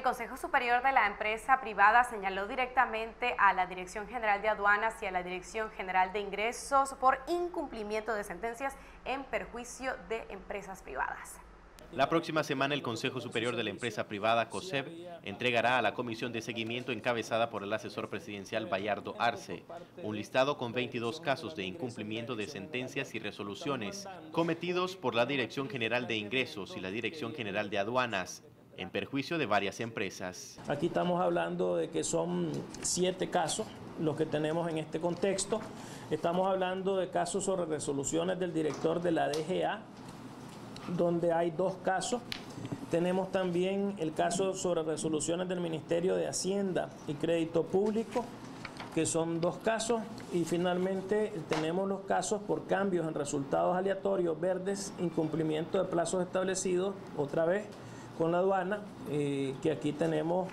El Consejo Superior de la Empresa Privada señaló directamente a la Dirección General de Aduanas y a la Dirección General de Ingresos por incumplimiento de sentencias en perjuicio de empresas privadas. La próxima semana el Consejo Superior de la Empresa Privada, COSEP, entregará a la Comisión de Seguimiento encabezada por el asesor presidencial Bayardo Arce un listado con 22 casos de incumplimiento de sentencias y resoluciones cometidos por la Dirección General de Ingresos y la Dirección General de Aduanas en perjuicio de varias empresas. Aquí estamos hablando de que son 7 casos los que tenemos en este contexto. Estamos hablando de casos sobre resoluciones del director de la DGA, donde hay 2 casos. Tenemos también el caso sobre resoluciones del Ministerio de Hacienda y Crédito Público, que son 2 casos. Y finalmente tenemos los casos por cambios en resultados aleatorios, verdes, incumplimiento de plazos establecidos, otra vez con la aduana, que aquí tenemos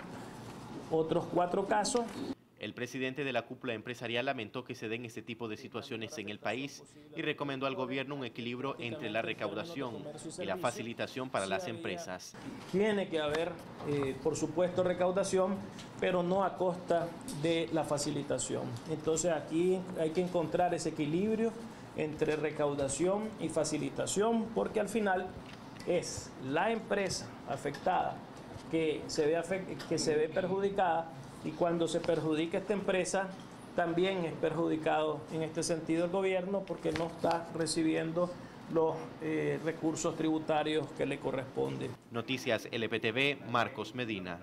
otros 4 casos. El presidente de la cúpula empresarial lamentó que se den este tipo de situaciones en el país y recomendó al gobierno un equilibrio entre la recaudación y la facilitación para las empresas. Tiene que haber, por supuesto, recaudación, pero no a costa de la facilitación. Entonces aquí hay que encontrar ese equilibrio entre recaudación y facilitación, porque al final es la empresa afectada que se ve perjudicada, y cuando se perjudica esta empresa, también es perjudicado en este sentido el gobierno, porque no está recibiendo los recursos tributarios que le corresponden. Noticias LPTV, Marcos Medina.